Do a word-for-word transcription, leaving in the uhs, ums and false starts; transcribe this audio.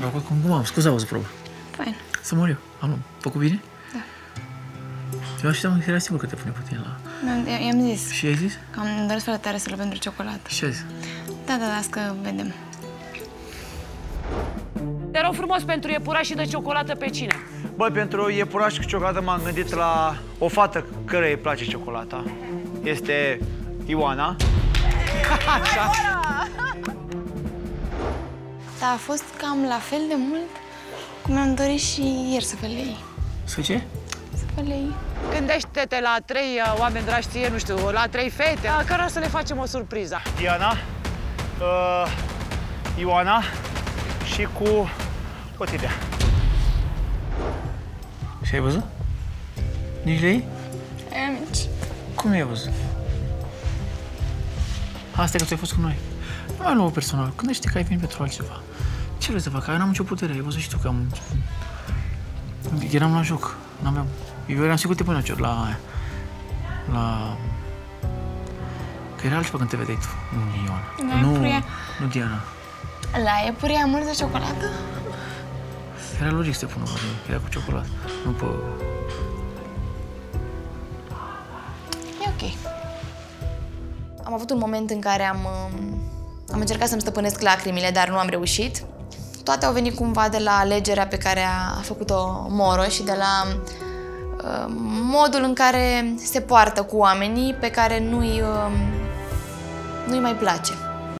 Te-am făcut cum am. Scuza-vă să probă. Fain. Să mor eu. Am făcut bine? Da. Eu așteptam că era sigur că te pune puțin la... Da, i-am zis. Și ai zis? Că am dorit foarte tare să luăm pentru ciocolată. Și ai zis? Da, da, las că vedem. Te rog frumos, pentru iepuraș și de ciocolată pe cine? Băi, pentru iepuraș cu ciocolată m-am gândit la o fată care îi place ciocolata. Este Ioana. Așa. Dar a fost cam la fel de mult cum mi-am dorit și ieri să felei. Să ce? Să felei. Gândește-te la trei oameni dragi ție, nu știu, la trei fete, la care o să le facem o surpriză. Diana, uh, Ioana și cu Otniela. Și ai văzut? Nici de ei? Ai mici. Cum i-ai văzut? Asta e că tu ai fost cu noi. Nu ai luat personal. Gândește că ai venit pentru altceva. Ce vrei să fac? Eu n-am nicio putere. Ai văzut și tu că am... Eram la joc. N-aveam... Eu eram sigur că te până la... La... la... Că era altceva când te vedeai tu. Nu, Ioana. Nu, nu Diana. La iepuri am mult de ciocolată? Era logic să te pună, era cu ciocolată. Nu pe... E ok. Am avut un moment în care am, am încercat să-mi stăpânesc lacrimile, dar nu am reușit. Toate au venit cumva de la alegerea pe care a făcut-o Moro și de la uh, modul în care se poartă cu oamenii pe care nu-i uh, nu-i mai place.